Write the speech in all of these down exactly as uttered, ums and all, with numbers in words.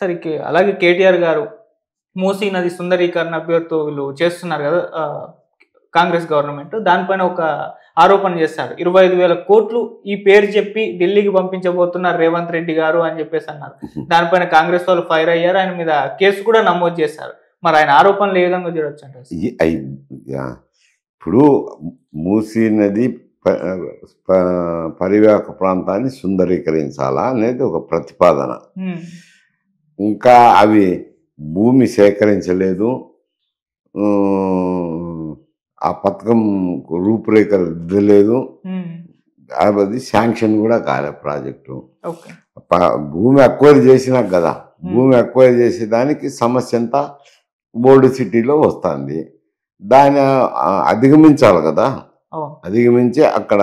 సరే అలాగే కేటీఆర్ గారు మోసీ నది సుందరీకరణ పేరుతో వీళ్ళు చేస్తున్నారు కదా కాంగ్రెస్ గవర్నమెంట్, దానిపైన ఒక ఆరోపణ చేశారు. ఇరవై ఐదు వేల కోట్లు ఈ పేరు చెప్పి ఢిల్లీకి పంపించబోతున్నారు రేవంత్ రెడ్డి గారు అని చెప్పేసి అన్నారు. దానిపైన కాంగ్రెస్ వాళ్ళు ఫైర్ అయ్యారు, ఆయన మీద కేసు కూడా నమోదు చేశారు. మరి ఆయన ఆరోపణలు ఏ విధంగా చూడొచ్చు అంటారు? ఇప్పుడు మూసీ నది పరివాహక ప్రాంతాన్ని సుందరీకరించాలా అనేది ఒక ప్రతిపాదన. ఇంకా అవి భూమి సేకరించలేదు, ఆ పథకం రూపురేఖలు దిద్దలేదు, అది శాంక్షన్ కూడా కాలే ప్రాజెక్టు. భూమి అక్వైర్ చేసినా కదా, భూమి అక్వైర్ చేసేదానికి సమస్య అంతా బోర్డు సిటీలో వస్తుంది. దాన్ని అధిగమించాలి కదా, అధిగమించి అక్కడ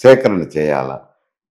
సేకరణ చేయాలి.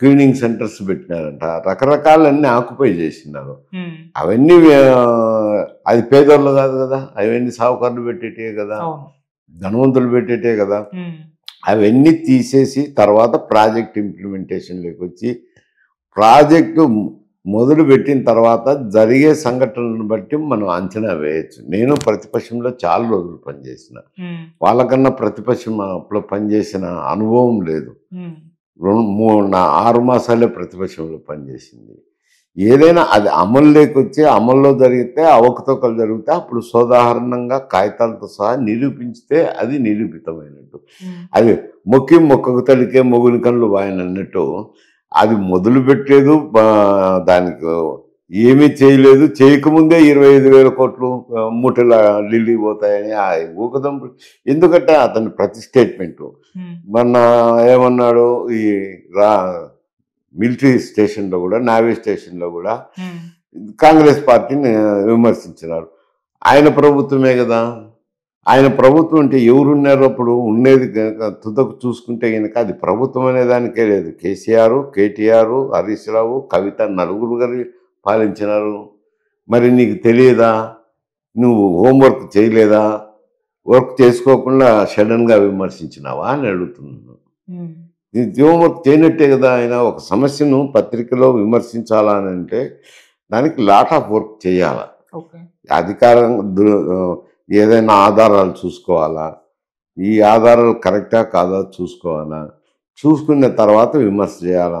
క్లీనింగ్ సెంటర్స్ పెట్టినారంట, రకరకాలన్నీ ఆక్యుపై చేసినారు. అవన్నీ అది పేదోళ్ళు కాదు కదా, అవన్నీ సాహుకారులు పెట్టేటే కదా, ధనవంతులు పెట్టేటే కదా. అవన్నీ తీసేసి తర్వాత ప్రాజెక్ట్ ఇంప్లిమెంటేషన్లోకి వచ్చి ప్రాజెక్టు మొదలు పెట్టిన తర్వాత జరిగే సంఘటనలను బట్టి మనం అంచనా వేయచ్చు. నేను ప్రతిపక్షంలో చాలా రోజులు పనిచేసిన, వాళ్ళకన్నా ప్రతిపక్షంలో పనిచేసిన అనుభవం లేదు. రెండు మూడు నా ఆరు మాసాలే ప్రతిపక్షంలో పనిచేసింది. ఏదైనా అది అమలులోకి వచ్చి అమల్లో జరిగితే అవకతవకలు జరిగితే అప్పుడు సోదాహరణంగా కాగితాలతో సహా నిరూపించితే అది నిరూపితమైనట్టు. అది మొక్కి మొక్కకు తలికే మొగుని కళ్ళు వాయనట్టు. అది మొదలు పెట్టలేదు, దానికి ఏమీ చేయలేదు, చేయకముందే ఇరవై ఐదు వేల కోట్లు మూటల ఢిల్లీ పోతాయని ఆ ఊకదంపు. ఎందుకంటే అతని ప్రతి స్టేట్మెంటు మొన్న ఏమన్నాడు, ఈ రా మిలిటరీ స్టేషన్లో కూడా నావీ స్టేషన్లో కూడా కాంగ్రెస్ పార్టీని విమర్శించినారు. ఆయన ప్రభుత్వమే కదా, ఆయన ప్రభుత్వం అంటే ఎవరున్నారు అప్పుడు ఉండేది? తుదకు చూసుకుంటే కనుక అది ప్రభుత్వం అనేదానికే లేదు. కేసీఆర్, కేటీఆర్, హరీష్ రావు, కవిత నలుగురు గారు పాలించినారు. మరి నీకు తెలియదా? నువ్వు హోంవర్క్ చేయలేదా? వర్క్ చేసుకోకుండా సడన్గా విమర్శించినావా అని అడుగుతున్నాను. హోంవర్క్ చేయనట్టే కదా. ఆయన ఒక సమస్యను పత్రికలో విమర్శించాలని అంటే దానికి లాట్ ఆఫ్ వర్క్ చేయాలా, అధికారం ఏదైనా ఆధారాలు చూసుకోవాలా, ఈ ఆధారాలు కరెక్టా కాదా చూసుకోవాలా, చూసుకున్న తర్వాత విమర్శ చేయాలా.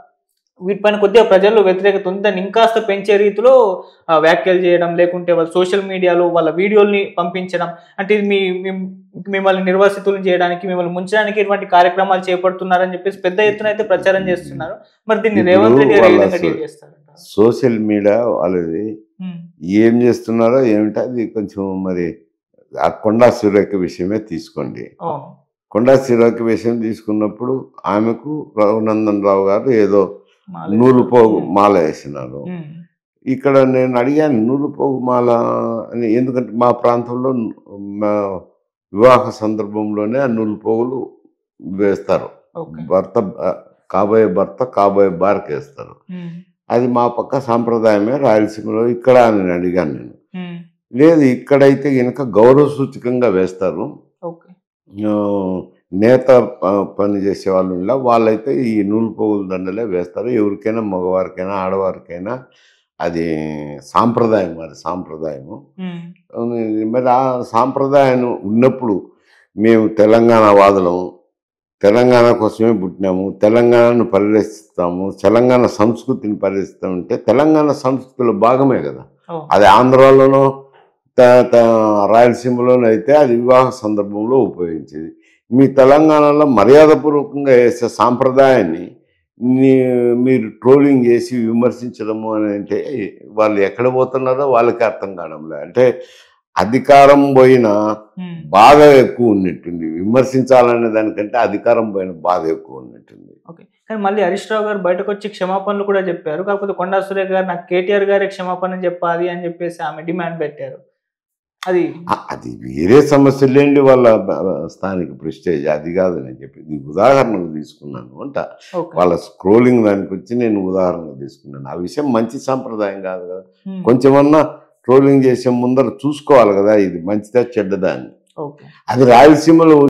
వీటిపైన కొద్దిగా ప్రజల్లో వ్యతిరేకత ఉంది, దాన్ని ఇంకాస్త పెంచే రీతిలో వ్యాఖ్యలు చేయడం, లేకుంటే వాళ్ళ సోషల్ మీడియాలో వాళ్ళ వీడియోల్ని పంపించడం, అంటే ఇది మీ మిమ్మల్ని నిర్వాసితులు చేయడానికి మిమ్మల్ని ముంచడానికి ఇటువంటి కార్యక్రమాలు చేపడుతున్నారని చెప్పేసి పెద్ద ఎత్తున అయితే ప్రచారం చేస్తున్నారు. మరి దీన్ని రేవంత్ రెడ్డి గారు ఏ విధంగా డీల్ చేస్తారు? సోషల్ మీడియా వాళ్ళది ఏం చేస్తున్నారో ఏమిటో అది కొంచెం మరి ఆ కొండా సురేఖ విషయమే తీసుకోండి. కొండా సురేఖ విషయం తీసుకున్నప్పుడు ఆమెకు రఘునందన్ రావు గారు ఏదో నూలు పోగు మాల వేసినారు. ఇక్కడ నేను అడిగాను నూలు పోగు మాల అని, ఎందుకంటే మా ప్రాంతంలో వివాహ సందర్భంలోనే ఆ నూలు పోగులు వేస్తారు. భర్త కాబోయే భర్త కాబోయే భార్యకు వేస్తారు. అది మా పక్క సాంప్రదాయమే రాయలసీమలో. ఇక్కడ నేను అడిగాను నేను, లేదు ఇక్కడైతే కనుక గౌరవ సూచకంగా వేస్తారు, నేత పని చేసే వాళ్ళు ఇలా వాళ్ళైతే ఈ నూలు పోగుల దండలే వేస్తారు. ఎవరికైనా మగవారికైనా ఆడవారికైనా అది సాంప్రదాయం, అది సాంప్రదాయము. మరి ఆ సాంప్రదాయం ఉన్నప్పుడు మేము తెలంగాణ వాదులము, తెలంగాణ కోసమే పుట్టినాము, తెలంగాణను పరిరక్షిస్తాము, తెలంగాణ సంస్కృతిని పరిరక్షిస్తామంటే తెలంగాణ సంస్కృతిలో భాగమే కదా. అది ఆంధ్రాలోనో రాయలసీమలోనైతే అది వివాహ సందర్భంలో ఉపయోగించేది. మీ తెలంగాణలో మర్యాదపూర్వకంగా వేసే సాంప్రదాయాన్ని మీరు ట్రోలింగ్ చేసి విమర్శించడము అని అంటే వాళ్ళు ఎక్కడ పోతున్నారో వాళ్ళకి అర్థం కావడంలే. అంటే అధికారం పోయిన బాధ ఎక్కువ ఉన్నట్టుంది, విమర్శించాలనే దానికంటే అధికారం పోయిన బాధ ఎక్కువ ఉన్నట్టుంది. ఓకే, కానీ మళ్ళీ హరీష్ రావు గారు బయటకు వచ్చి క్షమాపణలు కూడా చెప్పారు. కాకపోతే కొండా సురేఖ గారు నాకు కేటీఆర్ గారే క్షమాపణ చెప్పాలి అని చెప్పేసి ఆమె డిమాండ్ పెట్టారు. అది అది వేరే సమస్యలేండి, వాళ్ళ స్థానిక ప్రెస్టేజ్ అది కాదు. నేను చెప్పింది ఉదాహరణకు తీసుకున్నాను అంట, వాళ్ళ స్క్రోలింగ్ దానికి వచ్చి నేను ఉదాహరణకు తీసుకున్నాను. ఆ విషయం మంచి సాంప్రదాయం కాదు కదా, కొంచెమన్నా ట్రోలింగ్ చేసే ముందర చూసుకోవాలి కదా ఇది మంచిదా చెడ్డదా అని. అది రాయలసీమలో